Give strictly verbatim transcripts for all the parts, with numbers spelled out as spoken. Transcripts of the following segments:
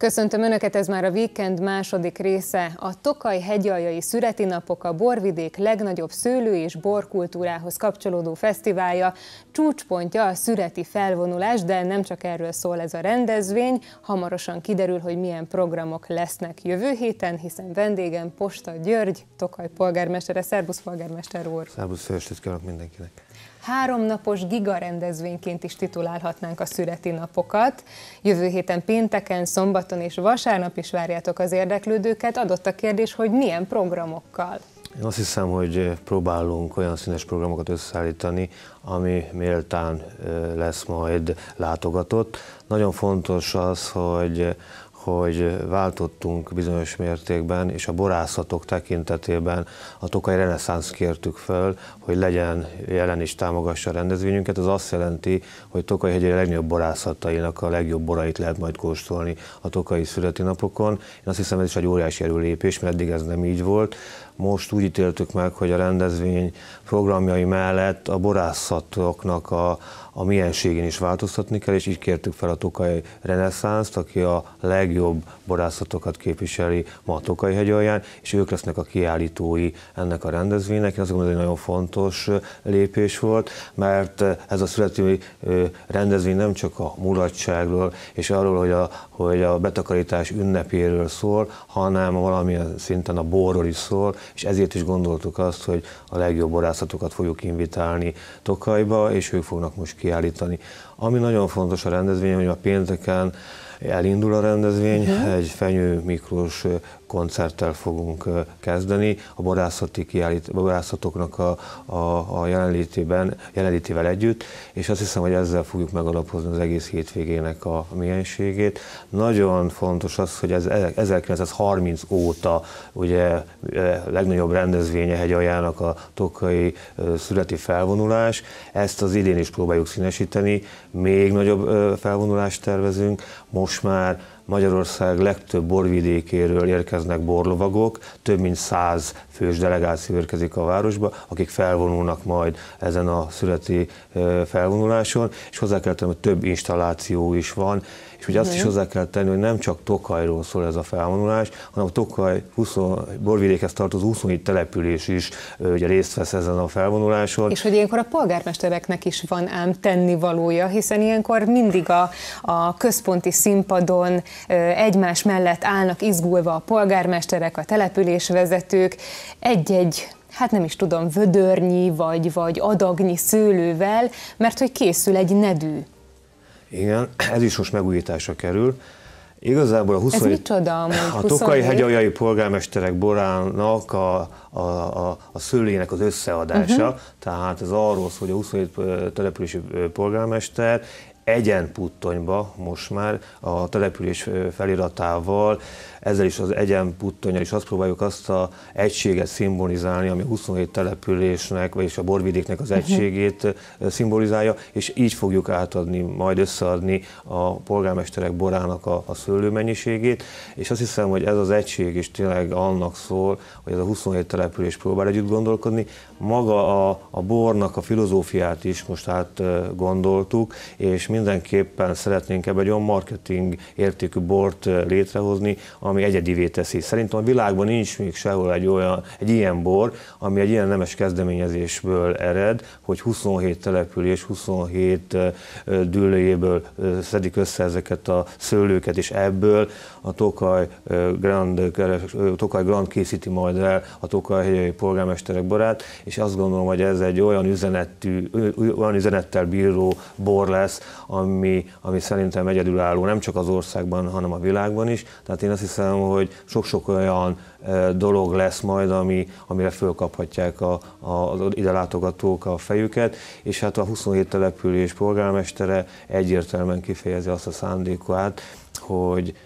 Köszöntöm Önöket, ez már a Weekend második része. A Tokaj-hegyaljai születinapok a borvidék legnagyobb szőlő- és borkultúrához kapcsolódó fesztiválja. Csúcspontja a szüreti felvonulás, de nem csak erről szól ez a rendezvény. Hamarosan kiderül, hogy milyen programok lesznek jövő héten, hiszen vendégem Posta György, Tokaj polgármestere. Szerbusz, polgármester úr! Szerbusz, jó estét kívánok mindenkinek! Háromnapos gigarendezvényként is titulálhatnánk a születinapokat. Jövő héten pénteken, szombaton és vasárnap is várjátok az érdeklődőket. Adott a kérdés, hogy milyen programokkal? Én azt hiszem, hogy próbálunk olyan színes programokat összeállítani, ami méltán lesz majd látogatott. Nagyon fontos az, hogy hogy váltottunk bizonyos mértékben, és a borászatok tekintetében a Tokaj reneszánszt kértük föl, hogy legyen jelen és támogassa a rendezvényünket. Ez azt jelenti, hogy Tokaj-hegyaljai legnagyobb borászatainak a legjobb borait lehet majd kóstolni a tokai születinapokon. Én azt hiszem, ez is egy óriási erőlépés, mert eddig ez nem így volt. Most úgy ítéltük meg, hogy a rendezvény programjai mellett a borászatoknak a, a mienségén is változtatni kell, és így kértük fel a Tokaj reneszánszt, aki a legjobb borászatokat képviseli ma a Tokaj-hegyalján, és ők lesznek a kiállítói ennek a rendezvénynek. Én azt gondolom, hogy egy nagyon fontos lépés volt, mert ez a születő rendezvény nem csak a mulatságról és arról, hogy a, hogy a betakarítás ünnepéről szól, hanem valamilyen szinten a borról is szól, és ezért is gondoltuk azt, hogy a legjobb borászatokat fogjuk invitálni Tokajba, és ők fognak most kiállítani. Ami nagyon fontos a rendezvény, hogy a pénteken elindul a rendezvény, uh-huh. egy Fenyő Miklós koncerttel fogunk kezdeni, a borászati kiállít, borászatoknak a, a, a jelenlétében, jelenlétével együtt, és azt hiszem, hogy ezzel fogjuk megalapozni az egész hétvégének a mienségét. Nagyon fontos az, hogy ez ezerkilencszázharminc óta ugye legnagyobb rendezvénye Hegyaljának a tokai születi felvonulás, ezt az idén is próbáljuk színesíteni, még nagyobb felvonulást tervezünk, most már Magyarország legtöbb borvidékéről érkeznek borlovagok, több mint száz fős delegáció érkezik a városba, akik felvonulnak majd ezen a születi felvonuláson, és hozzá kell tenni, hogy több installáció is van, és ugye azt is hozzá kell tenni, hogy nem csak Tokajról szól ez a felvonulás, hanem a Tokaj borvidékhez tartozó huszonhét település is ugye részt vesz ezen a felvonuláson. És hogy ilyenkor a polgármestereknek is van ám tennivalója, hiszen ilyenkor mindig a, a központi színpadon egymás mellett állnak izgulva a polgármesterek, a településvezetők, egy-egy, hát nem is tudom, vödörnyi vagy, vagy adagnyi szőlővel, mert hogy készül egy nedű. Igen, ez is most megújításra kerül. Igazából a huszonhét, a Tokaj-hegyaljai polgármesterek borának a, a, a, a szőlének az összeadása, uh-huh. tehát ez arról szól, hogy a huszonhét települési polgármester egyen puttonyba most már a település feliratával, ezzel is az egyen puttonnyal is azt próbáljuk azt az egységet szimbolizálni, ami a huszonhét településnek, vagyis a borvidéknek az egységét szimbolizálja, és így fogjuk átadni, majd összeadni a polgármesterek borának a, a szőlőmennyiségét, és azt hiszem, hogy ez az egység is tényleg annak szól, hogy ez a huszonhét település próbál együtt gondolkodni. Maga a, a bornak a filozófiát is most át gondoltuk, és mindenképpen szeretnénk ebben egy olyan marketing értékű bort létrehozni, ami egyedivé teszi. Szerintem a világban nincs még sehol egy, olyan, egy ilyen bor, ami egy ilyen nemes kezdeményezésből ered, hogy huszonhét település, huszonhét dűlőjéből szedik össze ezeket a szőlőket, és ebből a Tokaj Grand, Tokaj Grand készíti majd el a Tokaj-hegyaljai polgármesterek borát, és azt gondolom, hogy ez egy olyan, üzenetű, olyan üzenettel bíró bor lesz, ami, ami szerintem egyedülálló nem csak az országban, hanem a világban is. Tehát én azt hiszem, hogy sok-sok olyan dolog lesz majd, ami, amire fölkaphatják a, a, az ide látogatók a fejüket, és hát a huszonhét település polgármestere egyértelműen kifejezi azt a szándékát, hogy,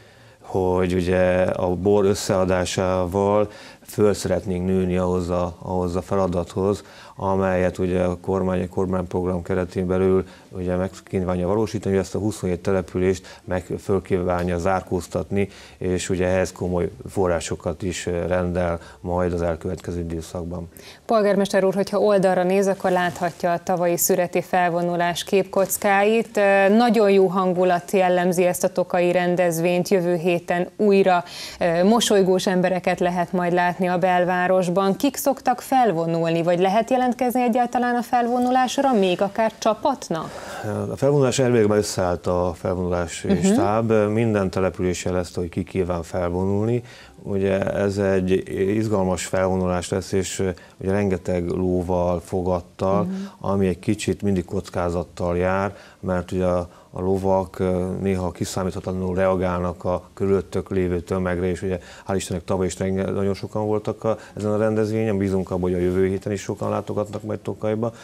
hogy ugye a bor összeadásával föl szeretnénk nőni ahhoz a, ahhoz a feladathoz, amelyet ugye a kormány egy kormányprogram keretén belül ugye meg kívánja valósítani, hogy ezt a huszonhét települést meg föl kívánja zárkóztatni, és ugye ehhez komoly forrásokat is rendel majd az elkövetkező időszakban. Polgármester úr, hogyha oldalra néz, akkor láthatja a tavalyi szüreti felvonulás képkockáit. Nagyon jó hangulat jellemzi ezt a tokai rendezvényt, jövő héten újra mosolygós embereket lehet majd látni a belvárosban. Kik szoktak felvonulni, vagy lehet jelentkezni egyáltalán a felvonulásra, még akár csapatnak? A felvonulás elvégre már összeállt a felvonulási uh-huh. stáb, minden település jelezte, hogy ki kíván felvonulni. Ugye ez egy izgalmas felvonulás lesz, és ugye rengeteg lóval, fogattal, uh-huh. ami egy kicsit mindig kockázattal jár, mert ugye a a lovak néha kiszámíthatatlanul reagálnak a körülöttök lévő tömegre, és ugye hál' Istennek tavaly is nagyon sokan voltak a, ezen a rendezvényen, bízunk abban, hogy a jövő héten is sokan látogatnak majd Tokajba.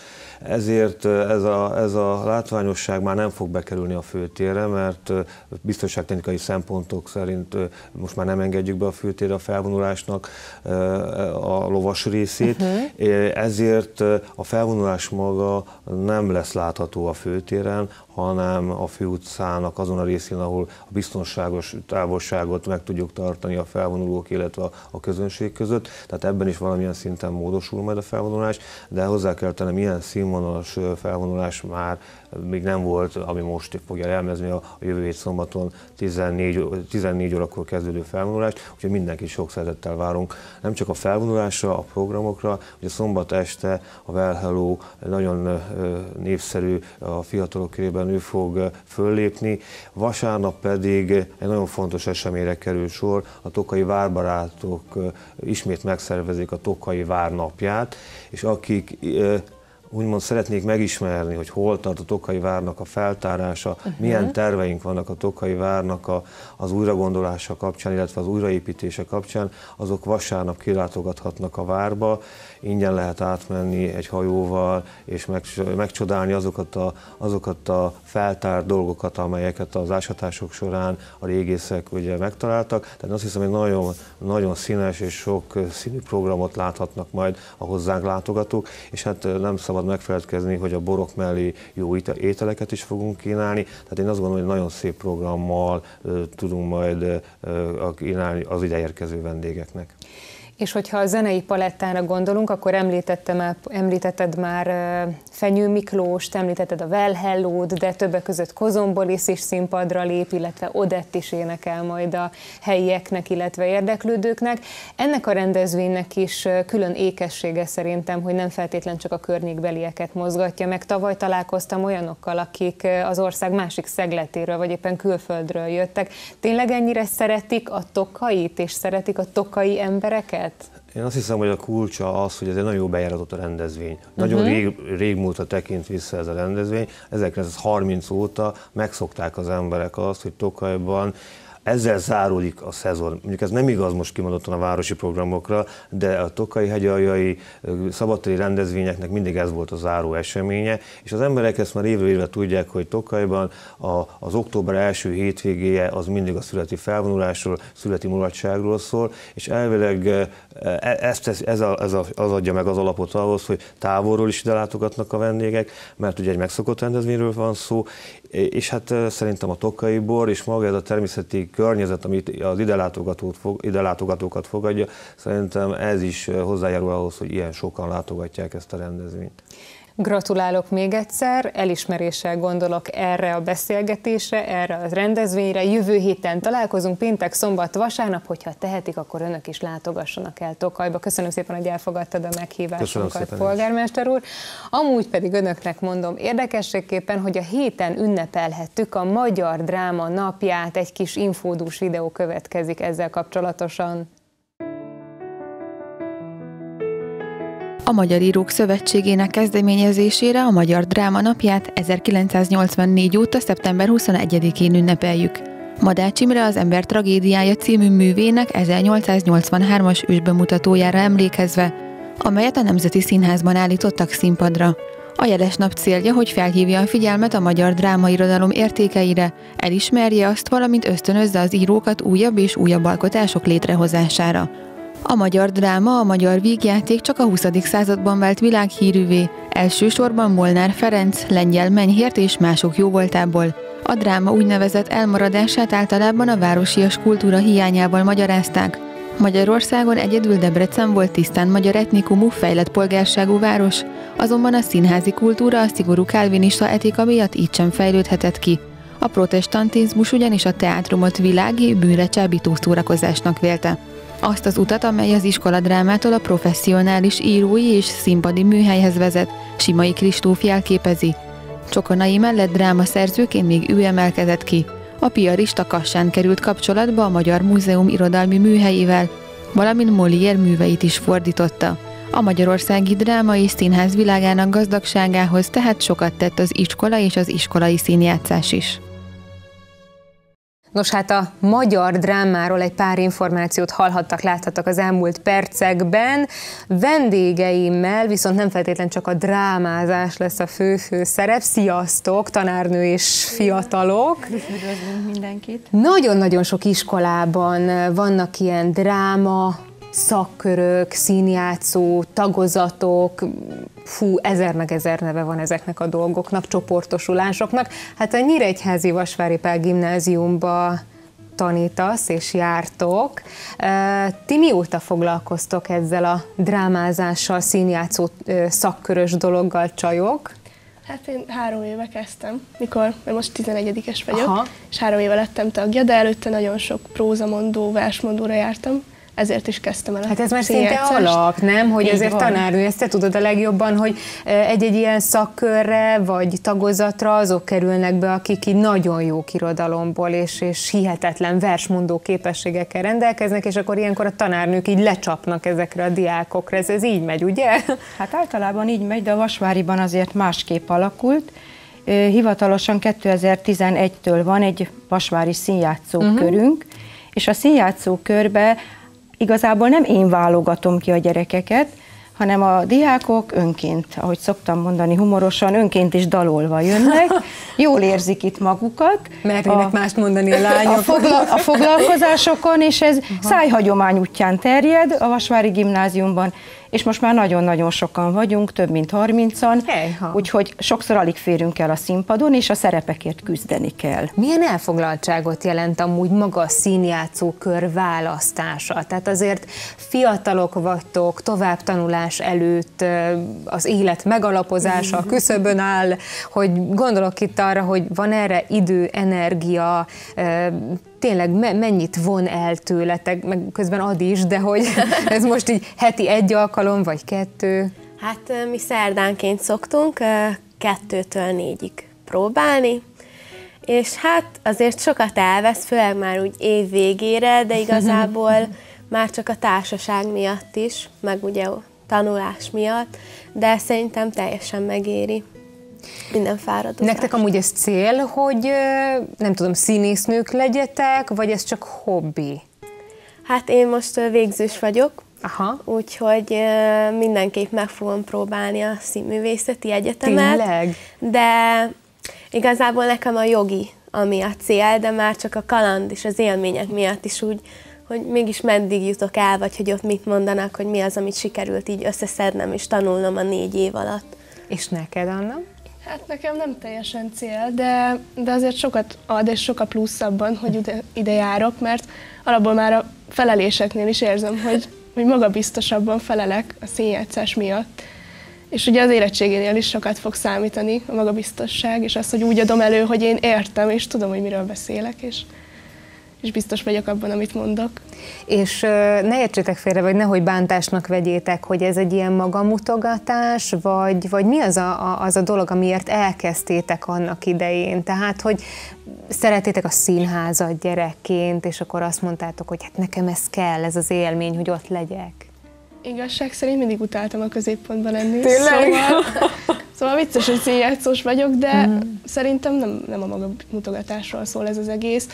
Ezért ez a, ez a látványosság már nem fog bekerülni a főtérre, mert biztonságtechnikai szempontok szerint most már nem engedjük be a főtérre a felvonulásnak a lovas részét, uh-huh. ezért a felvonulás maga nem lesz látható a főtéren, hanem a főutcának azon a részén, ahol a biztonságos távolságot meg tudjuk tartani a felvonulók, illetve a közönség között. Tehát ebben is valamilyen szinten módosul majd a felvonulás, de hozzá kell tennem, ilyen színvonalas felvonulás már még nem volt, ami most fogja jelmezni a jövő hét szombaton tizennégy órakor kezdődő felvonulást, úgyhogy mindenki sok szeretettel várunk. Nem csak a felvonulásra, a programokra, ugye szombat este a Wellhello nagyon népszerű, a fiatalok körében ő fog föllépni, vasárnap pedig egy nagyon fontos eseményre kerül sor, a Tokai Várbarátok ismét megszervezik a Tokai Vár napját, és akik úgymond szeretnék megismerni, hogy hol tart a Tokai Várnak a feltárása, uh-huh. milyen terveink vannak a Tokai Várnak a, az újragondolása kapcsán, illetve az újraépítése kapcsán, azok vasárnap kilátogathatnak a várba, ingyen lehet átmenni egy hajóval, és meg, megcsodálni azokat a, azokat a feltárt dolgokat, amelyeket az ásatások során a régészek ugye megtaláltak. Tehát azt hiszem, hogy nagyon, nagyon színes és sok színű programot láthatnak majd a hozzánk látogatók, és hát nem szabad megfeledkezni, hogy a borok mellé jó ételeket is fogunk kínálni, tehát én azt gondolom, hogy nagyon szép programmal uh, tudunk majd uh, kínálni az ideérkező vendégeknek. És hogyha a zenei palettára gondolunk, akkor említettem, említetted már Fenyő Miklóst, említetted a Wellhellót, de többek között Kozombolis is színpadra lép, illetve Odett is énekel majd a helyieknek, illetve érdeklődőknek. Ennek a rendezvénynek is külön ékessége szerintem, hogy nem feltétlen csak a környékbelieket mozgatja meg. Tavaly találkoztam olyanokkal, akik az ország másik szegletéről, vagy éppen külföldről jöttek. Tényleg ennyire szeretik a Tokait, és szeretik a tokai embereket? Én azt hiszem, hogy a kulcsa az, hogy ez egy nagyon jó bejáratott a rendezvény. Nagyon uh-huh. rég, régmúltra tekint vissza ez a rendezvény. ezerkilencszázharminc óta megszokták az emberek azt, hogy Tokajban ezzel záródik a szezon. Mondjuk ez nem igaz most kimondottan a városi programokra, de a tokaj-hegyaljai szabadtéri rendezvényeknek mindig ez volt a záró eseménye, és az emberek ezt már évről évre tudják, hogy Tokajban a, az október első hétvégéje az mindig a születi felvonulásról, születi mulatságról szól, és elvileg ezt, ez, a, ez a, az adja meg az alapot ahhoz, hogy távolról is ide látogatnak a vendégek, mert ugye egy megszokott rendezvényről van szó, és hát szerintem a tokai bor és maga ez a természeti környezet, amit az ide, látogatót fog, ide látogatókat fogadja, szerintem ez is hozzájárul ahhoz, hogy ilyen sokan látogatják ezt a rendezvényt. Gratulálok még egyszer, elismeréssel gondolok erre a beszélgetésre, erre a rendezvényre. Jövő héten találkozunk, péntek, szombat, vasárnap, hogyha tehetik, akkor önök is látogassanak el Tokajba. Köszönöm szépen, hogy elfogadtad a meghívásunkat, polgármester úr. Amúgy pedig önöknek mondom érdekességképpen, hogy a héten ünnepelhettük a Magyar Dráma napját, egy kis infódús videó következik ezzel kapcsolatosan. A Magyar Írók Szövetségének kezdeményezésére a Magyar Dráma napját ezerkilencszáznyolcvannégy óta szeptember huszonegyedikén ünnepeljük. Madách Imre az Ember tragédiája című művének ezernyolcszáznyolcvanhármas ősbemutatójára emlékezve, amelyet a Nemzeti Színházban állítottak színpadra. A jeles nap célja, hogy felhívja a figyelmet a magyar drámairodalom értékeire, elismerje azt, valamint ösztönözze az írókat újabb és újabb alkotások létrehozására. A magyar dráma, a magyar vígjáték csak a huszadik században vált világhírűvé, elsősorban Molnár Ferenc, Lengyel Menyhért és mások jóvoltából. A dráma úgynevezett elmaradását általában a városias kultúra hiányával magyarázták. Magyarországon egyedül Debrecen volt tisztán magyar etnikumú, fejlett polgárságú város, azonban a színházi kultúra a szigorú kálvinista etika miatt így sem fejlődhetett ki. A protestantizmus ugyanis a teátrumot világi, bűnre csábító szórakozásnak vélte. Azt az utat, amely az iskoladrámától a professzionális írói és színpadi műhelyhez vezet, Simai Kristóf jelképezi. Csokonai mellett drámaszerzőként még ő emelkedett ki. A piarista Kassán került kapcsolatba a Magyar Múzeum irodalmi műhelyével, valamint Molière műveit is fordította. A magyarországi dráma és színház világának gazdagságához tehát sokat tett az iskola és az iskolai színjátszás is. Nos, hát a magyar drámáról egy pár információt hallhattak, láthattak az elmúlt percekben. Vendégeimmel viszont nem feltétlen csak a drámázás lesz a fő-fő szerep. Sziasztok, tanárnő és fiatalok! Üdvözlünk mindenkit! Nagyon-nagyon sok iskolában vannak ilyen dráma, szakkörök, színjátszó, tagozatok, fú, ezer meg ezer neve van ezeknek a dolgoknak, csoportosulásoknak. Hát a Nyíregyházi Vasvári Pál gimnáziumba tanítasz és jártok. Ti mióta foglalkoztok ezzel a drámázással, színjátszó szakkörös dologgal, csajok? Hát én három éve kezdtem, mikor, mert most tizenegyedikes vagyok, aha, és három éve lettem tagja, de előtte nagyon sok prózamondó, versmondóra jártam. Ezért is kezdtem el. Hát ez már szinte alap, nem? Hogy azért tanárnő, ezt te tudod a legjobban, hogy egy-egy ilyen szakkörre vagy tagozatra azok kerülnek be, akik így nagyon jó irodalomból és, és hihetetlen versmondó képességekkel rendelkeznek, és akkor ilyenkor a tanárnők így lecsapnak ezekre a diákokra. Ez, ez így megy, ugye? Hát általában így megy, de a Vasváriban azért másképp alakult. Hivatalosan kétezer-tizenegytől van egy vasvári színjátszókörünk, uh-huh, és a színjátszókörbe igazából nem én válogatom ki a gyerekeket, hanem a diákok önként, ahogy szoktam mondani humorosan, önként is dalolva jönnek, jól érzik itt magukat. Mernének mást mondani a lányok. A, fogla, a foglalkozásokon, és ez szájhagyomány útján terjed a Vasvári Gimnáziumban, és most már nagyon-nagyon sokan vagyunk, több mint harmincan, úgyhogy sokszor alig férünk el a színpadon, és a szerepekért küzdeni kell. Milyen elfoglaltságot jelent amúgy maga a színjátszókör választása? Tehát azért fiatalok vagytok, továbbtanulás előtt, az élet megalapozása a küszöbön áll, hogy gondolok itt arra, hogy van erre idő, energia, tényleg mennyit von el tőletek, meg közben ad is, de hogy ez most így heti egy alkalom, vagy kettő? Hát mi szerdánként szoktunk kettőtől négyig próbálni, és hát azért sokat elvesz, főleg már úgy év végére, de igazából már csak a társaság miatt is, meg ugye a tanulás miatt, de szerintem teljesen megéri. Minden fáradozás. Nektek amúgy ez cél, hogy nem tudom, színésznők legyetek, vagy ez csak hobbi? Hát én most végzős vagyok, aha, úgyhogy mindenképp meg fogom próbálni a Színművészeti Egyetemet. Tényleg? De igazából nekem a jogi, ami a cél, de már csak a kaland és az élmények miatt is úgy, hogy mégis meddig jutok el, vagy hogy ott mit mondanak, hogy mi az, amit sikerült így összeszednem és tanulnom a négy év alatt. És neked, Anna? Hát nekem nem teljesen cél, de, de azért sokat ad, és sok a plusz abban, hogy ide, ide járok, mert alapból már a feleléseknél is érzem, hogy, hogy magabiztosabban felelek a színjátszás miatt. És ugye az érettségénél is sokat fog számítani a magabiztosság, és az, hogy úgy adom elő, hogy én értem, és tudom, hogy miről beszélek, és... és biztos vagyok abban, amit mondok. És ne értsétek félre, vagy nehogy bántásnak vegyétek, hogy ez egy ilyen magamutogatás, vagy, vagy mi az a, az a dolog, amiért elkezdtétek annak idején? Tehát, hogy szeretétek a színházat gyerekként, és akkor azt mondtátok, hogy hát nekem ez kell, ez az élmény, hogy ott legyek. Igazság szerint mindig utáltam a középpontban lenni. Tényleg? Szóval, szóval vicces, hogy színjátszós vagyok, de mm. szerintem nem, nem a magamutogatásról szól ez az egész.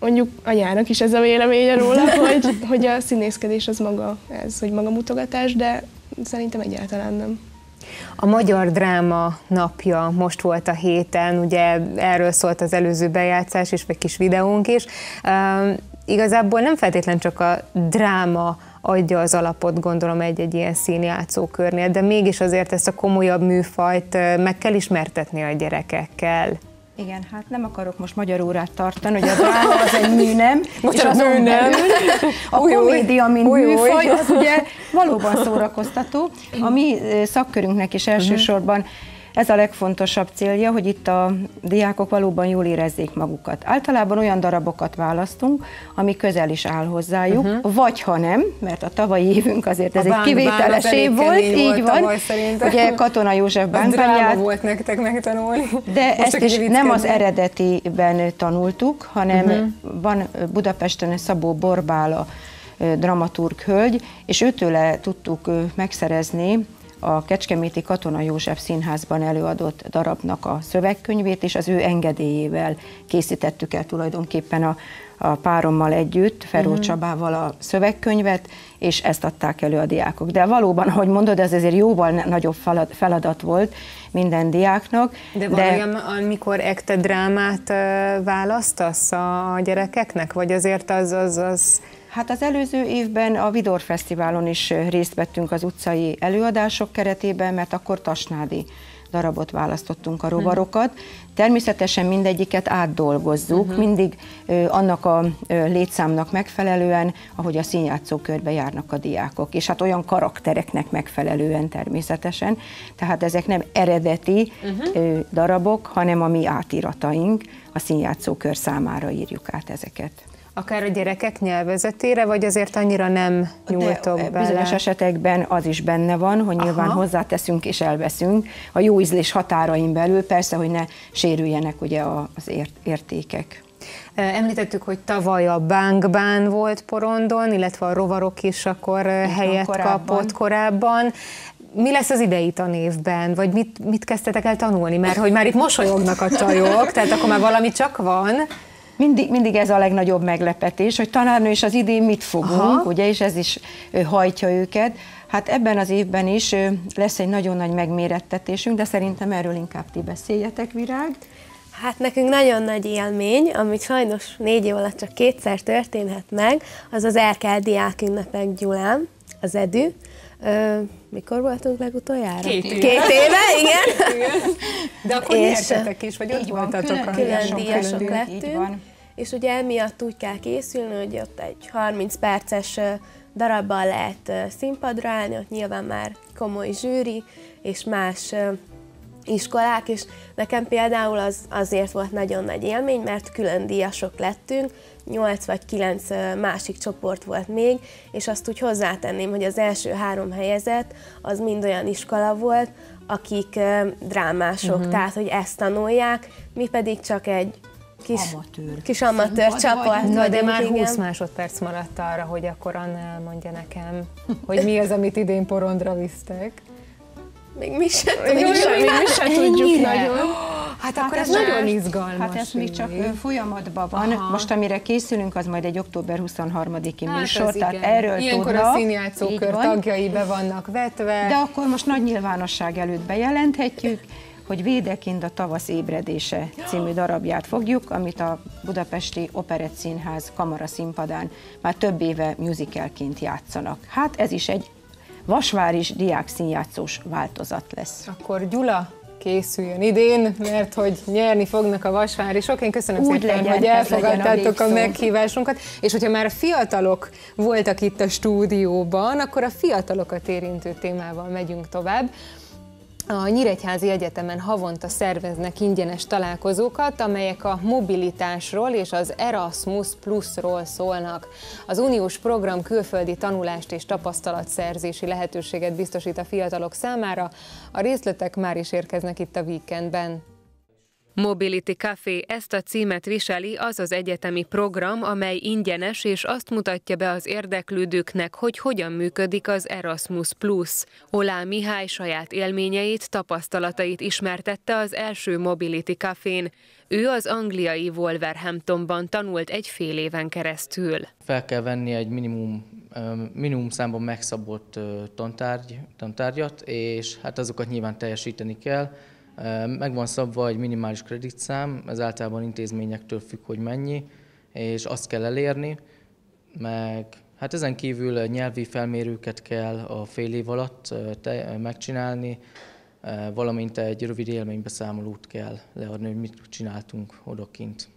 Mondjuk anyának is ez a véleménye róla, hogy, hogy a színészkedés az maga ez, hogy magamutogatás, de szerintem egyáltalán nem. A Magyar Dráma napja most volt a héten, ugye erről szólt az előző bejátszás és egy kis videónk is. Um, igazából nem feltétlen csak a dráma adja az alapot, gondolom, egy-egy ilyen színjátszókörnél, de mégis azért ezt a komolyabb műfajt meg kell ismertetni a gyerekekkel. Igen, hát nem akarok most magyar órát tartani, hogy a dráma az egy műnem, és azon belül a komédia, mint műfaj, az ugye valóban szórakoztató. A mi szakkörünknek is elsősorban ez a legfontosabb célja, hogy itt a diákok valóban jól érezzék magukat. Általában olyan darabokat választunk, ami közel is áll hozzájuk, uh-huh. vagy ha nem, mert a tavalyi évünk azért ez a egy bán, kivételes év volt, így van. Ugye Katona József Bánk bán volt nektek megtanulni. De most ezt is nem az eredetiben tanultuk, hanem uh-huh. van Budapesten Szabó Borbála dramaturg hölgy, és őtőle tudtuk megszerezni a Kecskeméti Katona József Színházban előadott darabnak a szövegkönyvét, és az ő engedélyével készítettük el tulajdonképpen a, a párommal együtt, Feró Csabával a szövegkönyvet, és ezt adták elő a diákok. De valóban, ahogy mondod, ez azért jóval nagyobb feladat volt minden diáknak. De, de... valójában, amikor ekte drámát választasz a gyerekeknek, vagy azért az... az, az... Hát az előző évben a Vidor Fesztiválon is részt vettünk az utcai előadások keretében, mert akkor Tasnádi darabot választottunk, a rovarokat. Természetesen mindegyiket átdolgozzuk, uh-huh. mindig ö, annak a ö, létszámnak megfelelően, ahogy a színjátszókörbe járnak a diákok, és hát olyan karaktereknek megfelelően természetesen. Tehát ezek nem eredeti uh-huh. ö, darabok, hanem a mi átírataink, a színjátszókör számára írjuk át ezeket. Akár a gyerekek nyelvezetére, vagy azért annyira nem nyúltok bele? Bizonyos esetekben az is benne van, hogy nyilván Aha. hozzáteszünk és elveszünk a jó ízlés határain belül, persze, hogy ne sérüljenek ugye az ért értékek. Említettük, hogy tavaly a Bánk bán volt porondon, illetve a rovarok is akkor Itt helyet korábban. kapott korábban. Mi lesz az idei tanévben, vagy mit, mit kezdtetek el tanulni? Mert hogy már itt mosolyognak a csajok, tehát akkor már valami csak van. Mindig, mindig ez a legnagyobb meglepetés, hogy tanárnő is az idén mit fogunk, Aha. ugye, és ez is hajtja őket. Hát ebben az évben is lesz egy nagyon nagy megmérettetésünk, de szerintem erről inkább ti beszéljetek, Virág. Hát nekünk nagyon nagy élmény, amit sajnos négy év alatt csak kétszer történhet meg, az az Erkel Diák Ünnepek Gyulán, az edű. Ö, mikor voltunk legutoljára? Két éve. Két éve, igen. igen. De akkor nyertetek is, vagy ott voltatok? Külön, külön díjasok lettünk. És ugye emiatt úgy kell készülni, hogy ott egy harminc perces darabbal lehet színpadra állni, ott nyilván már komoly zsűri és más iskolák, és nekem például az azért volt nagyon nagy élmény, mert külön díjasok lettünk, nyolc vagy kilenc másik csoport volt még, és azt úgy hozzátenném, hogy az első három helyezett az mind olyan iskola volt, akik drámások, uh-huh. tehát hogy ezt tanulják, mi pedig csak egy kis amatőr, kis amatőr csoport. Na de már igen. húsz másodperc maradt arra, hogy akkor Anna mondja nekem, hogy mi az, amit idén porondra visztek. Még mi sem tudjuk, se tudjuk nagyon. Hát, hát akkor ez, ez nagyon izgalmas. Hát ez még csak folyamatban van. Aha. Most amire készülünk, az majd egy október huszonharmadiki hát műsor, tehát igen. erről tudnak. Ilyenkor a színjátszókör tagjai be vannak vetve. De akkor most nagy nyilvánosság előtt bejelenthetjük, hogy Wedekind a Tavasz Ébredése című darabját fogjuk, amit a Budapesti Operett Színház kamara színpadán már több éve musicalként játszanak. Hát ez is egy vasváris diák színjátszós változat lesz. Akkor Gyula készüljön idén, mert hogy nyerni fognak a vasvárisok. Én köszönöm Úgy szépen, legyen, hogy elfogadtátok a, a meghívásunkat. És hogyha már fiatalok voltak itt a stúdióban, akkor a fiatalokat érintő témával megyünk tovább. A Nyíregyházi Egyetemen havonta szerveznek ingyenes találkozókat, amelyek a mobilitásról és az Erasmus Plusról szólnak. Az uniós program külföldi tanulást és tapasztalatszerzési lehetőséget biztosít a fiatalok számára. A részletek már is érkeznek itt a Weekendben. Mobility Café, ezt a címet viseli az az egyetemi program, amely ingyenes, és azt mutatja be az érdeklődőknek, hogy hogyan működik az Erasmus Plus. Oláh Mihály saját élményeit, tapasztalatait ismertette az első Mobility Cafén. Ő az angliai Wolverhamptonban tanult egy fél éven keresztül. Fel kell venni egy minimum, minimum számban megszabott tantárgy, tantárgyat, és hát azokat nyilván teljesíteni kell. Meg van szabva egy minimális kreditszám, ez általában intézményektől függ, hogy mennyi, és azt kell elérni, meg Hát ezen kívül nyelvi felmérőket kell a fél év alatt megcsinálni, valamint egy rövid élménybeszámolót kell leadni, hogy mit csináltunk odakint.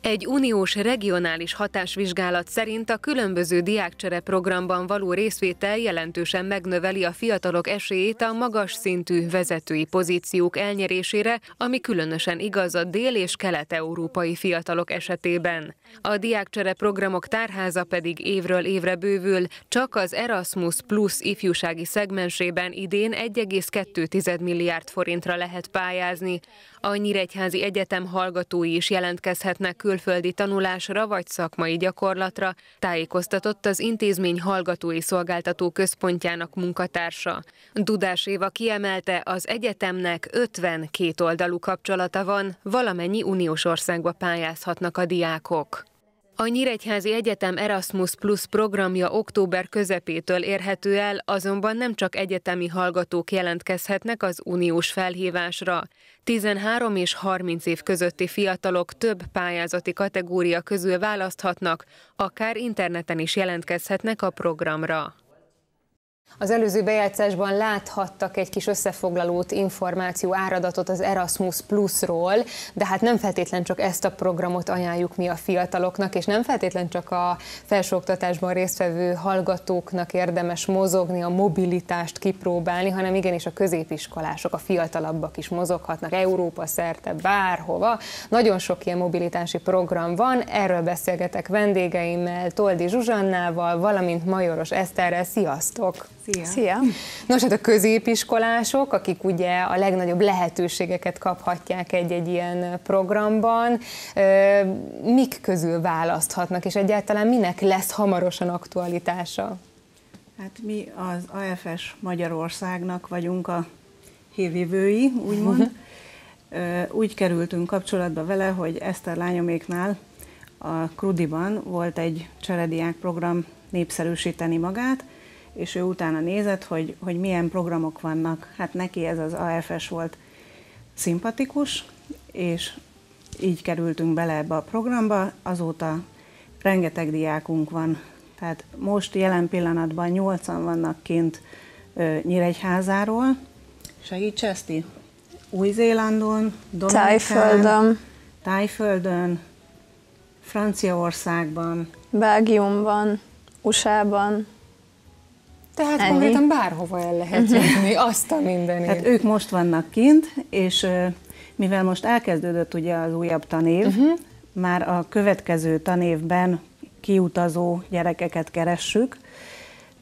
Egy uniós regionális hatásvizsgálat szerint a különböző diákcsere programban való részvétel jelentősen megnöveli a fiatalok esélyét a magas szintű vezetői pozíciók elnyerésére, ami különösen igaz a dél- és kelet-európai fiatalok esetében. A diákcsere programok tárháza pedig évről évre bővül, csak az Erasmus Plus ifjúsági szegmensében idén egy egész kettő milliárd forintra lehet pályázni. A Nyíregyházi Egyetem hallgatói is jelentkezhetnek külföldi tanulásra vagy szakmai gyakorlatra, tájékoztatott az intézmény hallgatói szolgáltató központjának munkatársa. Dudás Éva kiemelte, az egyetemnek ötvenkét oldalú kapcsolata van, valamennyi uniós országba pályázhatnak a diákok. A Nyíregyházi Egyetem Erasmus Plus programja október közepétől érhető el, azonban nem csak egyetemi hallgatók jelentkezhetnek az uniós felhívásra. tizenhárom és harminc év közötti fiatalok több pályázati kategória közül választhatnak, akár interneten is jelentkezhetnek a programra. Az előző bejátszásban láthattak egy kis összefoglalót, információ áradatot az Erasmus Plus-ról, de hát nem feltétlen csak ezt a programot ajánljuk mi a fiataloknak, és nem feltétlen csak a felsőoktatásban résztvevő hallgatóknak érdemes mozogni, a mobilitást kipróbálni, hanem igenis a középiskolások, a fiatalabbak is mozoghatnak Európa szerte, bárhova. Nagyon sok ilyen mobilitási program van, erről beszélgetek vendégeimmel, Toldi Zsuzsannával, valamint Majoros Eszterrel. Sziasztok! Szia. Szia! Nos, hát a középiskolások, akik ugye a legnagyobb lehetőségeket kaphatják egy-egy ilyen programban, mik közül választhatnak, és egyáltalán minek lesz hamarosan aktualitása? Hát mi az á ef es Magyarországnak vagyunk a hírvívői, úgymond. Úgy kerültünk kapcsolatba vele, hogy Eszter lányoméknál a Krudiban volt egy cserediák program népszerűsíteni magát, és ő utána nézett, hogy, hogy milyen programok vannak. Hát neki ez az á ef es volt szimpatikus, és így kerültünk bele ebbe a programba. Azóta rengeteg diákunk van. Tehát most jelen pillanatban nyolcan vannak kint Nyíregyházáról. Segíts, Eszti? Új-Zélandon, Dominikán, Tájföldön, Tájföldön, Franciaországban, Belgiumban, u es á-ban. Tehát Ennyi. Konkrétan bárhova el lehet jönni, azt a mindenit. Tehát ők most vannak kint, és mivel most elkezdődött ugye az újabb tanév, uh-huh. már a következő tanévben kiutazó gyerekeket keressük,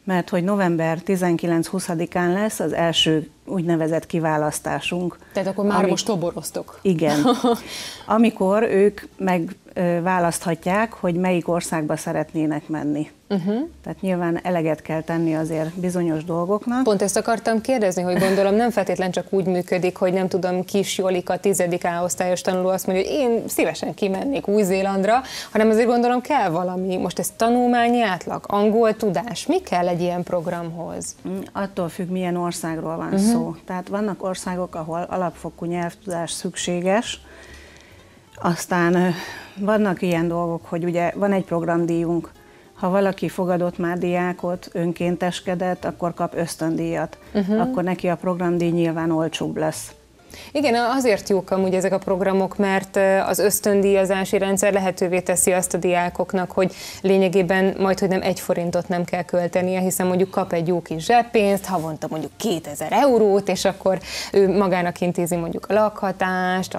mert hogy november tizenkilenc-huszadikán lesz az első úgynevezett kiválasztásunk. Tehát akkor már amik... most toboroztok. Igen. Amikor ők megválaszthatják, hogy melyik országba szeretnének menni. Uh-huh. Tehát nyilván eleget kell tenni azért bizonyos dolgoknak. Pont ezt akartam kérdezni, hogy gondolom nem feltétlen csak úgy működik, hogy nem tudom, kis Jolika, tizedik A-osztályos tanuló azt mondja, hogy én szívesen kimennék Új-Zélandra, hanem azért gondolom kell valami. Most ez tanulmányi átlag, angol tudás, mi kell egy ilyen programhoz? Attól függ, milyen országról van uh-huh. szó. Tehát vannak országok, ahol alapfokú nyelvtudás szükséges, aztán vannak ilyen dolgok, hogy ugye van egy programdíjunk, ha valaki fogadott már diákot, önkénteskedett, akkor kap ösztöndíjat, uh-huh. akkor neki a programdíj nyilván olcsóbb lesz. Igen, azért jók amúgy ezek a programok, mert az ösztöndíjazási rendszer lehetővé teszi azt a diákoknak, hogy lényegében majd, hogy nem egy forintot nem kell költenie, hiszen mondjuk kap egy jó kis zseppénzt, havonta mondjuk kétezer eurót, és akkor ő magának intézi mondjuk a lakhatást,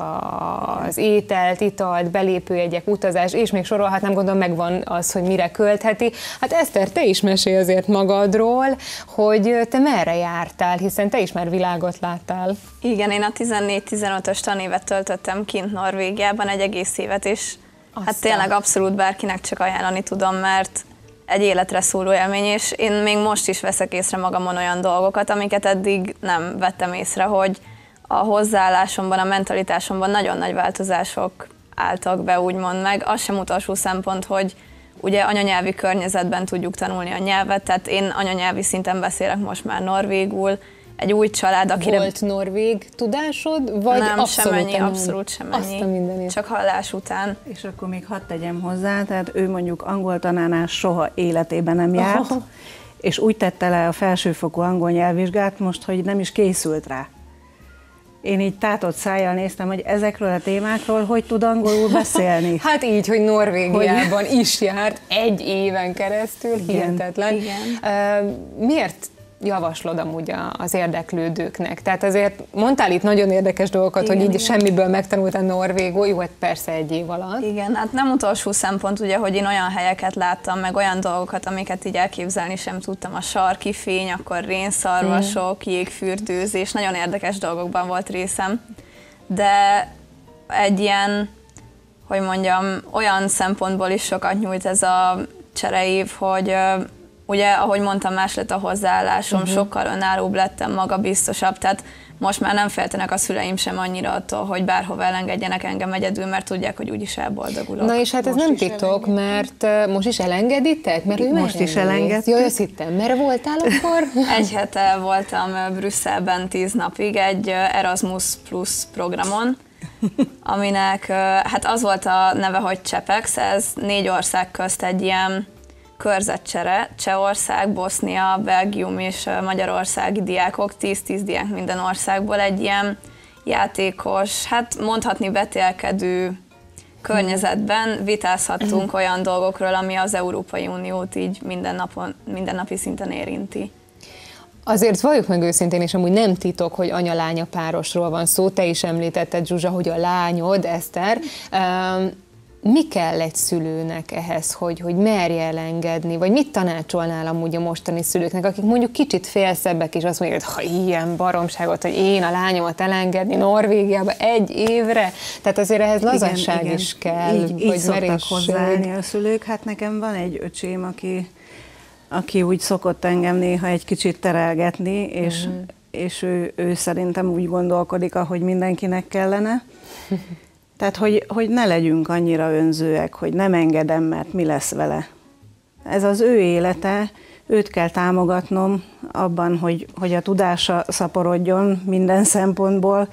az ételt, italt, belépőjegyek, utazás, és még sorolhatnám, gondolom megvan az, hogy mire költheti. Hát Eszter, te is mesélj azért magadról, hogy te merre jártál, hiszen te is már világot láttál. Igen, én a tizennégy-tizenötös tanévet töltöttem kint Norvégiában, egy egész évet is. Aztán. Hát tényleg abszolút bárkinek csak ajánlani tudom, mert egy életre szóló élmény, és én még most is veszek észre magamon olyan dolgokat, amiket eddig nem vettem észre, hogy a hozzáállásomban, a mentalitásomban nagyon nagy változások álltak be, úgymond meg. Az sem utolsó szempont, hogy ugye anyanyelvi környezetben tudjuk tanulni a nyelvet, tehát én anyanyelvi szinten beszélek most már norvégul, egy új család, akire... Volt norvég tudásod, vagy nem, abszolút semennyi, nem? Abszolút semennyi, csak hallás után. És akkor még hadd tegyem hozzá, tehát ő mondjuk angol tanárnál soha életében nem járt, oh. és úgy tette le a felsőfokú angol nyelvvizsgát most, hogy nem is készült rá. Én így tátott szájjal néztem, hogy ezekről a témákról hogy tud angolul beszélni. Hát így, hogy Norvégiában hogy... is járt egy éven keresztül, hihetetlen. Igen. Igen. Uh, miért javaslod amúgy az érdeklődőknek? Tehát azért mondtál itt nagyon érdekes dolgokat, igen, hogy így igen. semmiből megtanultál norvégul, jó, hát persze egy év alatt. Igen, hát nem utolsó szempont ugye, hogy én olyan helyeket láttam, meg olyan dolgokat, amiket így elképzelni sem tudtam, a sarki fény, akkor rénszarvasok, mm. jégfürdőzés, nagyon érdekes dolgokban volt részem, de egy ilyen, hogy mondjam, olyan szempontból is sokat nyújt ez a csereév, hogy ugye, ahogy mondtam, más lett a hozzáállásom, uh-huh. sokkal önállóbb lettem, magabiztosabb, tehát most már nem féltenek a szüleim sem annyira attól, hogy bárhova elengedjenek engem egyedül, mert tudják, hogy úgyis elboldogulok. Na és hát most ez nem titok, mert most is elengeditek? Mert most, most is elengedtek. Jaj, azt hittem, mert voltál akkor? Egy hete voltam Brüsszelben tíz napig egy Erasmus Plus programon, aminek hát az volt a neve, hogy Csepex, ez négy ország közt egy ilyen körzetcsere, Csehország, Bosznia, Belgium és magyarországi diákok, tíz-tíz diák minden országból egy ilyen játékos, hát mondhatni vetélkedő környezetben vitázhattunk olyan dolgokról, ami az Európai Uniót így minden napon, mindennapi szinten érinti. Azért valljuk meg őszintén, és amúgy nem titok, hogy anya-lánya párosról van szó, te is említetted, Zsuzsa, hogy a lányod, Eszter, um, mi kell egy szülőnek ehhez, hogy, hogy merje elengedni, vagy mit tanácsolnál amúgy a mostani szülőknek, akik mondjuk kicsit félszebbek, és azt mondják, hogy ha ilyen baromságot, hogy én a lányomat elengedni Norvégiába egy évre, tehát azért ehhez lazasság igen, is igen. kell, így, hogy így szoktak hozzáállni a szülők. Hát nekem van egy öcsém, aki, aki úgy szokott engem néha egy kicsit terelgetni, és, mm. és ő, ő szerintem úgy gondolkodik, ahogy mindenkinek kellene. Tehát, hogy, hogy ne legyünk annyira önzőek, hogy nem engedem, mert mi lesz vele. Ez az ő élete, őt kell támogatnom abban, hogy, hogy a tudása szaporodjon minden szempontból.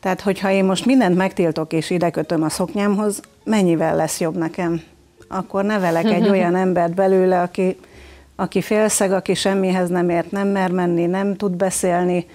Tehát, hogyha én most mindent megtiltok és ide kötöm a szoknyámhoz, mennyivel lesz jobb nekem? Akkor nevelek egy olyan embert belőle, aki, aki félszeg, aki semmihez nem ért, nem mer menni, nem tud beszélni.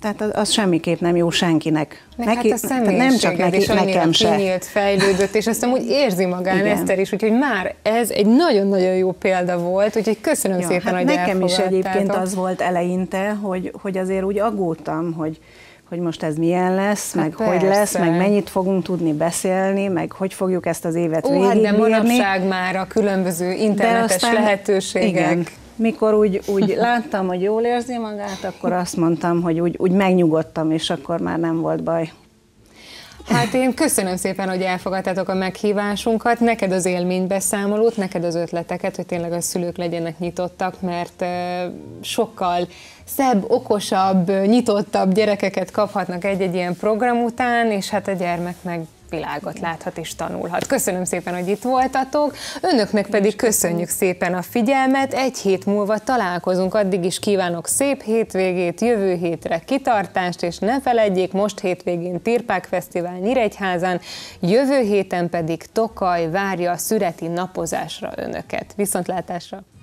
Tehát az, az semmiképp nem jó senkinek. Meg neki, hát a személyiséged nem csak neki, is annyira kinyílt, fejlődött, és azt úgy érzi magán Eszter is, úgyhogy már ez egy nagyon-nagyon jó példa volt, úgyhogy köszönöm ja, szépen, hát hogy nekem is egyébként az volt eleinte, hogy, hogy azért úgy aggódtam, hogy, hogy most ez milyen lesz, hát meg persze. hogy lesz, meg mennyit fogunk tudni beszélni, meg hogy fogjuk ezt az évet Ó, végigbírni. Hát de manapság már a különböző internetes aztán, lehetőségek. Igen. Mikor úgy, úgy láttam, hogy jól érzi magát, akkor azt mondtam, hogy úgy, úgy megnyugodtam, és akkor már nem volt baj. Hát én köszönöm szépen, hogy elfogadtátok a meghívásunkat, neked az élménybeszámolót, neked az ötleteket, hogy tényleg a szülők legyenek nyitottak, mert sokkal szebb, okosabb, nyitottabb gyerekeket kaphatnak egy-egy ilyen program után, és hát a gyermek meg világot láthat és tanulhat. Köszönöm szépen, hogy itt voltatok, önöknek pedig köszönjük szépen a figyelmet, egy hét múlva találkozunk, addig is kívánok szép hétvégét, jövő hétre kitartást, és ne feledjék, most hétvégén Tirpák Fesztivál Nyíregyházán, jövő héten pedig Tokaj várja a szüreti napozásra önöket. Viszontlátásra!